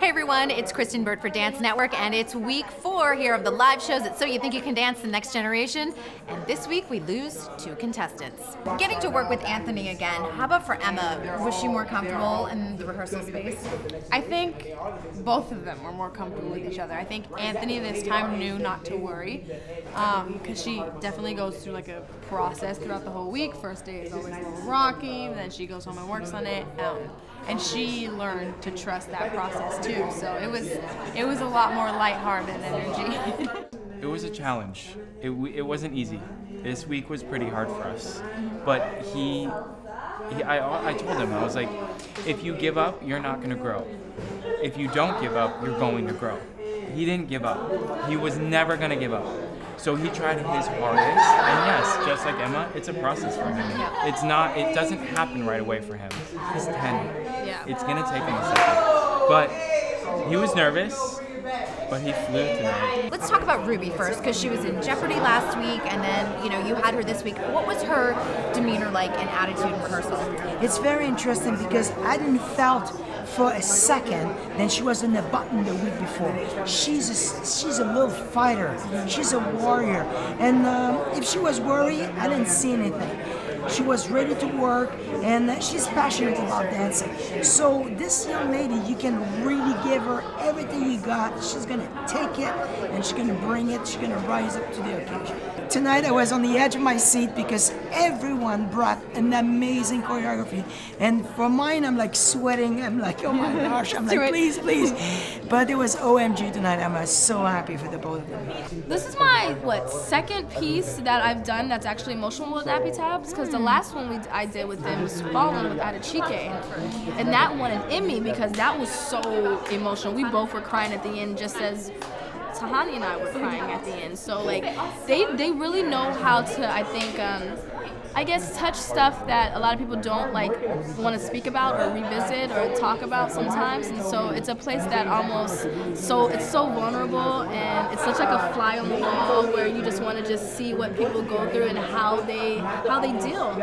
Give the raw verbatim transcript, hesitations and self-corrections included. Hey everyone, it's Kristen Bird for Dance Network, and it's week four here of the live shows at So You Think You Can Dance, The Next Generation, and this week we lose two contestants. Getting to work with Anthony again, how about for Emma? Was she more comfortable in the rehearsal space? I think both of them were more comfortable with each other. I think Anthony this time knew not to worry, um, because she definitely goes through like a process throughout the whole week. First day is always a little rocky, then she goes home and works on it, um, and she learned to trust that process too. So it was, it was a lot more lighthearted energy. It was a challenge. It, it wasn't easy. This week was pretty hard for us. But he, he I, I told him, I was like, if you give up, you're not going to grow. If you don't give up, you're going to grow. He didn't give up. He was never going to give up. So he tried his hardest, and yes, just like Emma, it's a process for him. It's not, it doesn't happen right away for him. He's ten. Yeah. It's going to take him a second. But he was nervous, but he flew tonight. Let's talk about Ruby first, because she was in Jeopardy last week, and then you know you had her this week. What was her demeanor like and attitude in rehearsal? It's very interesting because I didn't felt for a second that she was in the button the week before. She's a, she's a little fighter. She's a warrior, and um, if she was worried, I didn't see anything. She was ready to work, and she's passionate about dancing. So this young lady, you can really give her everything you got. She's going to take it, and she's going to bring it. She's going to rise up to the occasion. Tonight, I was on the edge of my seat because everyone brought an amazing choreography. And for mine, I'm like sweating. I'm like, oh my gosh. I'm like, please, please. But it was O M G tonight. I'm so happy for the both of them. This is my, what, second piece that I've done that's actually emotional with Nappy Tabs, because the last one we, I did with them was Fallen with Adechike. And that won an Emmy because that was so emotional. We both were crying at the end, just as Tahani and I were crying at the end. So like, they, they really know how to, I think, um, I guess touch stuff that a lot of people don't like want to speak about or revisit or talk about sometimes, and so it's a place that almost so it's so vulnerable, and it's such like a fly on the wall where you just want to just see what people go through and how they how they deal.